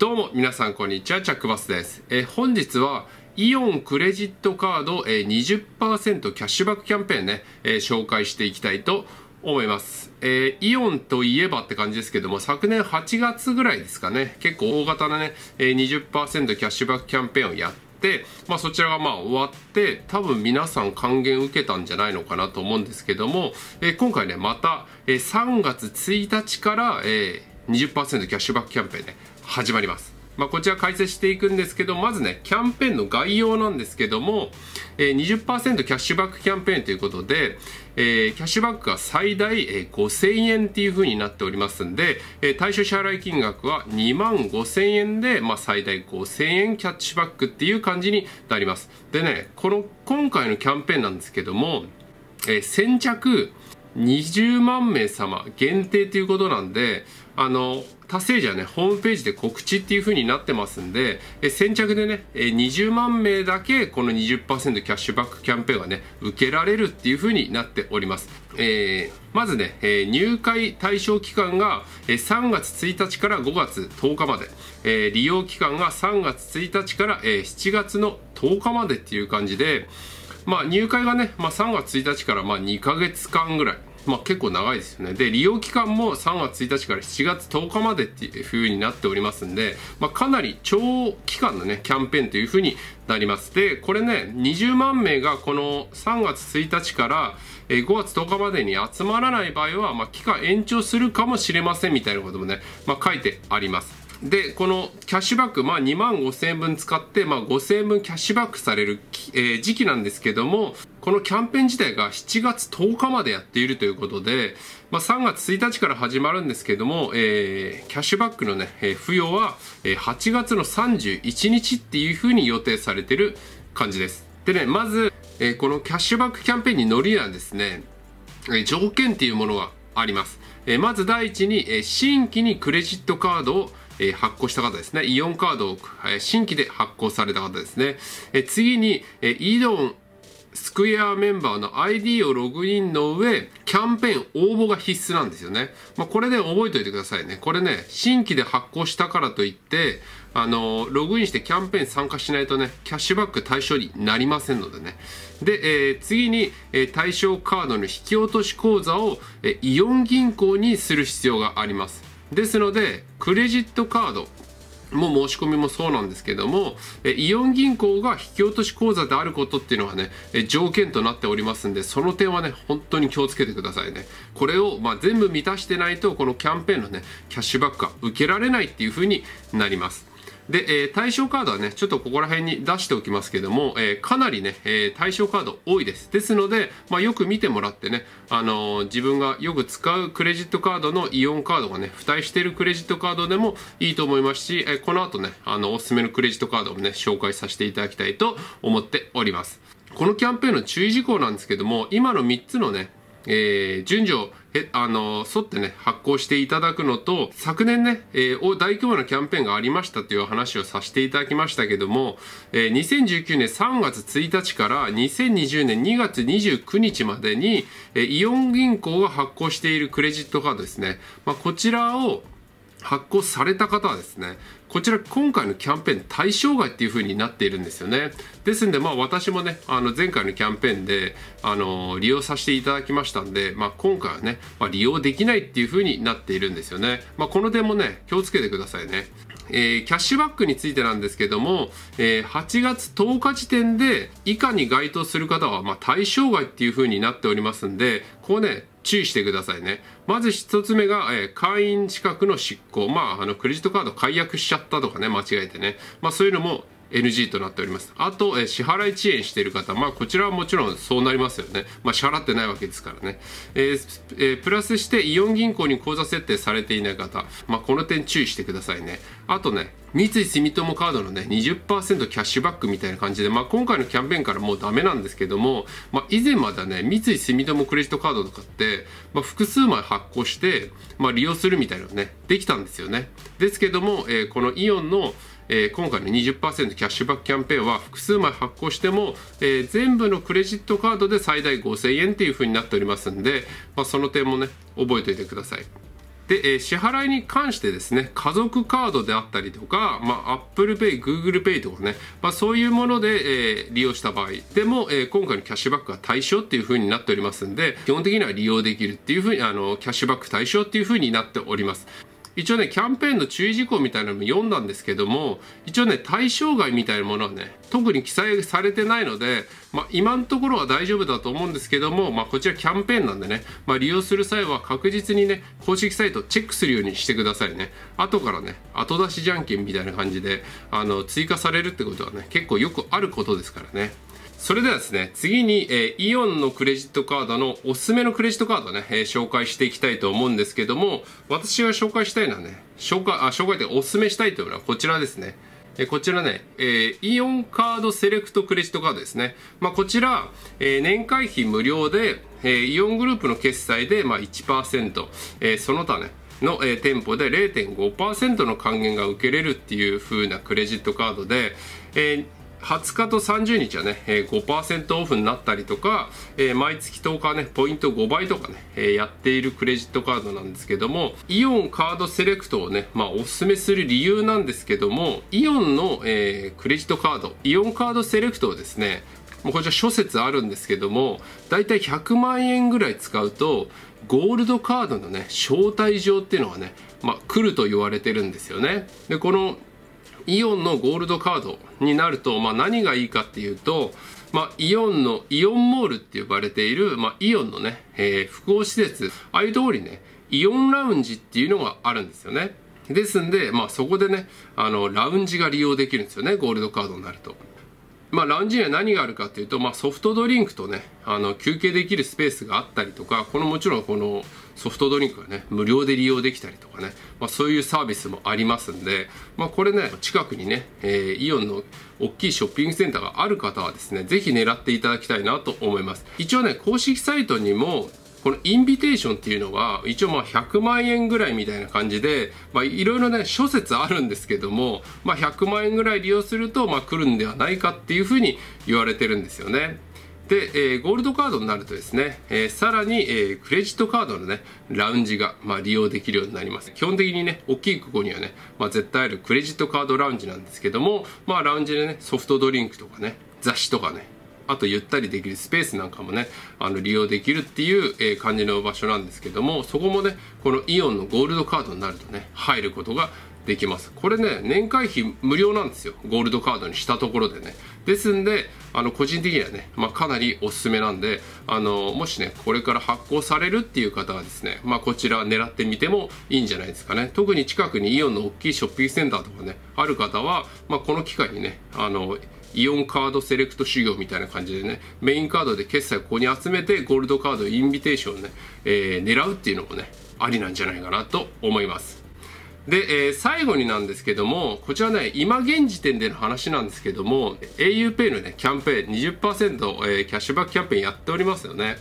どうも皆さんこんにちは、チャックバスです。本日はイオンクレジットカード 20% キャッシュバックキャンペーンね、紹介していきたいと思います。イオンといえばって感じですけども、昨年8月ぐらいですかね、結構大型なね、20% キャッシュバックキャンペーンをやって、そちらが終わって多分皆さん還元受けたんじゃないのかなと思うんですけども、今回ねまた3月1日から20% キャッシュバックキャンペーンね始まります。こちら解説していくんですけど、まずねキャンペーンの概要なんですけども、20% キャッシュバックキャンペーンということで、キャッシュバックが最大5000円っていう風になっておりますんで、対象支払い金額は2万5000円で、最大5000円キャッシュバックっていう感じになります。でね、今回のキャンペーンなんですけども、先着20万名様限定ということなんで、達成者ねホームページで告知っていう風になってますんで、先着でね20万名だけこの 20% キャッシュバックキャンペーンがね受けられるっていう風になっております。まずね入会対象期間が3月1日から5月10日まで、利用期間が3月1日から7月の10日までっていう感じで、入会がね、3月1日から2ヶ月間ぐらい、結構長いですよね。で利用期間も3月1日から7月10日までっていう風になっておりますんで、かなり長期間のねキャンペーンという風になります。でこれね20万名がこの3月1日から5月10日までに集まらない場合は、期間延長するかもしれませんみたいなこともね、書いてあります。でこのキャッシュバック、2万5000円分使って、5000円分キャッシュバックされる、時期なんですけども、このキャンペーン自体が7月10日までやっているということで、3月1日から始まるんですけども、キャッシュバックのね、付与は8月の31日っていうふうに予定されている感じです。でね、まず、このキャッシュバックキャンペーンに乗るにはですね、条件っていうものがあります。まず第一に、新規にクレジットカードを発行した方ですね。イオンカードを新規で発行された方ですね。次に、イオンスクエアメンバーの ID をログインの上、キャンペーン応募が必須なんですよね。これで覚えておいてくださいね。これね、新規で発行したからといって、ログインしてキャンペーン参加しないとね、キャッシュバック対象になりませんのでね。で、次に、対象カードの引き落とし口座を、イオン銀行にする必要があります。ですので、クレジットカードも申し込みもそうなんですけども、イオン銀行が引き落とし口座であることっていうのがね、条件となっておりますんで、その点はね、本当に気をつけてくださいね。これを全部満たしてないと、このキャンペーンのね、キャッシュバックが受けられないっていうふうになります。で、対象カードはね、ちょっとここら辺に出しておきますけども、かなりね、対象カード多いです。ですので、よく見てもらってね、自分がよく使うクレジットカードのイオンカードがね、付帯しているクレジットカードでもいいと思いますし、この後ね、おすすめのクレジットカードもね、紹介させていただきたいと思っております。このキャンペーンの注意事項なんですけども、今の3つのね、順序を沿ってね発行していただくのと、昨年ね、大規模なキャンペーンがありましたという話をさせていただきましたけども、2019年3月1日から2020年2月29日までに、イオン銀行が発行しているクレジットカードですね、こちらを発行された方はですね、こちら今回のキャンペーン対象外っていう風になっているんですよね。ですんで、私もね、前回のキャンペーンで、利用させていただきましたんで、今回はね、利用できないっていう風になっているんですよね。この点もね、気をつけてくださいね。キャッシュバックについてなんですけども、8月10日時点で以下に該当する方は、対象外っていう風になっておりますんで、こうね、注意してくださいね。まず1つ目が、会員資格の失効。クレジットカード解約しちゃったとかね、間違えてね。そういうのも NG となっております。あと、支払い遅延している方。こちらはもちろんそうなりますよね。支払ってないわけですからね。プラスして、イオン銀行に口座設定されていない方。この点注意してくださいね。あとね、三井住友カードのね、20% キャッシュバックみたいな感じで、今回のキャンペーンからもうダメなんですけども、以前まではね、三井住友クレジットカードとかって、複数枚発行して、利用するみたいなのね、できたんですよね。ですけども、このイオンの、今回の 20% キャッシュバックキャンペーンは、複数枚発行しても、全部のクレジットカードで最大5000円っていう風になっておりますんで、その点もね、覚えておいてください。で、支払いに関してですね、家族カードであったりとか、Apple Pay、Google Pay とかね、そういうもので、利用した場合でも、今回のキャッシュバックが対象っていう風になっておりますんで、基本的には利用できるっていう風に、キャッシュバック対象っていう風になっております。一応ね、キャンペーンの注意事項みたいなのも読んだんですけども、一応ね、対象外みたいなものはね、特に記載されてないので、今のところは大丈夫だと思うんですけども、こちらキャンペーンなんでね、利用する際は確実にね、公式サイトをチェックするようにしてくださいね。後からね、後出しじゃんけんみたいな感じで、追加されるってことはね、結構よくあることですからね。それではですね、次に、イオンのクレジットカードのおすすめのクレジットカードをね、紹介していきたいと思うんですけども、私が紹介したいのはね、おすすめしたいというのはこちらですね。こちらね、イオンカードセレクトクレジットカードですね。こちら、年会費無料で、イオングループの決済で、1%、その他ね、の店舗で 0.5% の還元が受けれるっていう風なクレジットカードで、20日と30日はね、5% オフになったりとか、毎月10日はね、ポイント5倍とかね、やっているクレジットカードなんですけども、イオンカードセレクトをね、おすすめする理由なんですけども、イオンの、クレジットカード、イオンカードセレクトをですね、こちら諸説あるんですけども、だいたい100万円ぐらい使うと、ゴールドカードのね、招待状っていうのがね、来ると言われてるんですよね。で、このイオンのゴールドカードになると、何がいいかっていうと、イオンのイオンモールって呼ばれている、イオンのね、複合施設、ああいうところにね、イオンラウンジっていうのがあるんですよね。ですんで、そこでね、ラウンジが利用できるんですよね、ゴールドカードになると。ラウンジには何があるかっていうと、ソフトドリンクとね、休憩できるスペースがあったりとか、もちろんこのソフトドリンクがね、無料で利用できたりとかね、そういうサービスもありますんで、これね、近くにね、イオンの大きいショッピングセンターがある方はですね、ぜひ狙っていただきたいなと思います。一応ね、公式サイトにも、このインビテーションっていうのが、一応100万円ぐらいみたいな感じで、いろいろね、諸説あるんですけども、100万円ぐらい利用すると、来るんではないかっていうふうに言われてるんですよね。で、ゴールドカードになるとですね、さらに、クレジットカードのね、ラウンジが、利用できるようになります。基本的にね、大きいここにはね、絶対あるクレジットカードラウンジなんですけども、ラウンジでね、ソフトドリンクとかね、雑誌とかね、あとゆったりできるスペースなんかもね、利用できるっていう感じの場所なんですけども、そこもね、このイオンのゴールドカードになるとね、入ることができます。これね、年会費無料なんですよ、ゴールドカードにしたところでね。ですんで、個人的にはね、かなりおすすめなんで、もしね、これから発行されるっていう方はですね、こちら狙ってみてもいいんじゃないですかね。特に近くにイオンの大きいショッピングセンターとかね、ある方は、この機会にね、イオンカードセレクト修行みたいな感じでね、メインカードで決済をここに集めて、ゴールドカードインビテーションをね、狙うっていうのもね、ありなんじゃないかなと思います。で、最後になんですけども、こちらね、今現時点での話なんですけども、auPAY のね、キャンペーン 20% キャッシュバックキャンペーンやっておりますよね。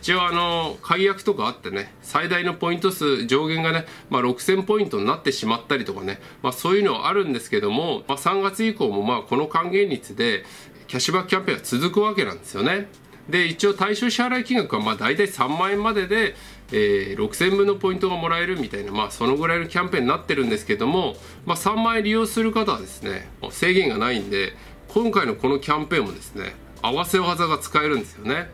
一応解約とかあってね、最大のポイント数上限がね、6000ポイントになってしまったりとかね、そういうのはあるんですけども、3月以降もこの還元率でキャッシュバックキャンペーンは続くわけなんですよね。で、一応対象支払い金額は大体3万円までで、6000分のポイントがもらえるみたいな、そのぐらいのキャンペーンになってるんですけども、3万円利用する方はですね、制限がないんで、今回のこのキャンペーンもですね、合わせ技が使えるんですよね。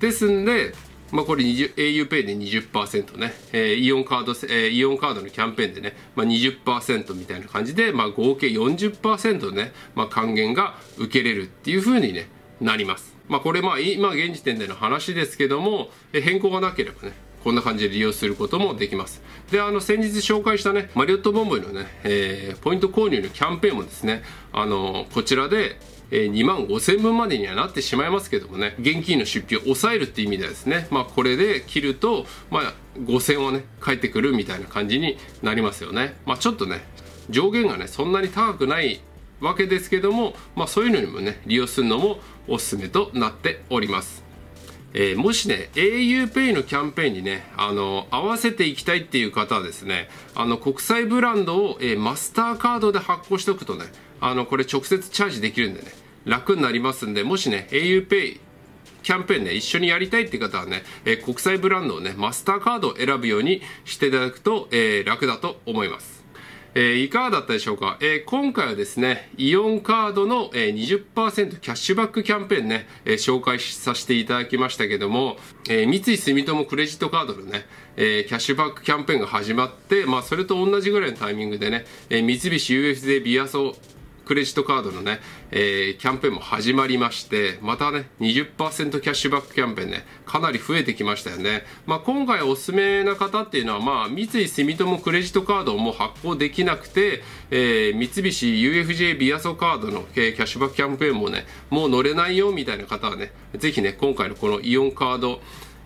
ですんで、これ auPAY で 20% ね、イオンカードのキャンペーンでね、20% みたいな感じで、合計 40% ね、還元が受けれるっていう風にね、なります。これ今現時点での話ですけども、変更がなければね、こんな感じで利用することもできます。で、先日紹介したね、マリオットボンボイのね、ポイント購入のキャンペーンもですね、こちらで、2万5000分までにはなってしまいますけどもね、現金の出費を抑えるっていう意味ではですね、これで切ると、5000はね、返ってくるみたいな感じになりますよね。ちょっとね、上限がね、そんなに高くないわけですけども、そういうのにもね、利用するのもおすすめとなっております。もしね、auPAY のキャンペーンにね、合わせていきたいっていう方はですね、国際ブランドを、マスターカードで発行しておくとね、これ直接チャージできるんでね、楽になりますんで、もしね、auPAY キャンペーンね、一緒にやりたいって方はね、国際ブランドをね、マスターカードを選ぶようにしていただくと、楽だと思います。いかがだったでしょうか。今回はですね、イオンカードの 20% キャッシュバックキャンペーンね、紹介させていただきましたけども、三井住友クレジットカードのね、キャッシュバックキャンペーンが始まって、まあ、それと同じぐらいのタイミングでね、三菱 UFJ ビアソークレジットカードのね、キャンペーンも始まりまして、またね、20% キャッシュバックキャンペーンね、かなり増えてきましたよね。まあ、今回おすすめな方っていうのは、まあ、三井住友クレジットカードをもう発行できなくて、三菱 UFJ ビアソカードの、キャッシュバックキャンペーンもね、もう乗れないよみたいな方はね、ぜひね、今回のこのイオンカード、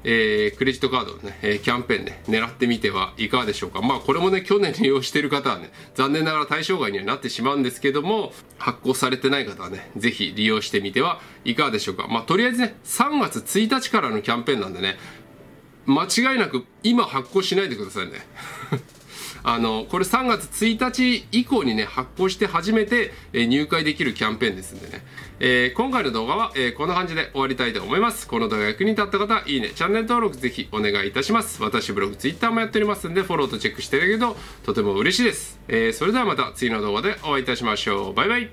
クレジットカードのね、キャンペーンね、狙ってみてはいかがでしょうか。まあ、これもね、去年利用している方はね、残念ながら対象外にはなってしまうんですけども、発行されてない方はね、ぜひ利用してみてはいかがでしょうか。まあ、とりあえずね、3月1日からのキャンペーンなんでね、間違いなく今発行しないでくださいね。これ3月1日以降にね、発行して初めて入会できるキャンペーンですんでね。今回の動画はこんな感じで終わりたいと思います。この動画が役に立った方は、いいね、チャンネル登録ぜひお願いいたします。私ブログ、Twitter もやっておりますんで、フォローとチェックしていただけるととても嬉しいです。それではまた次の動画でお会いいたしましょう。バイバイ。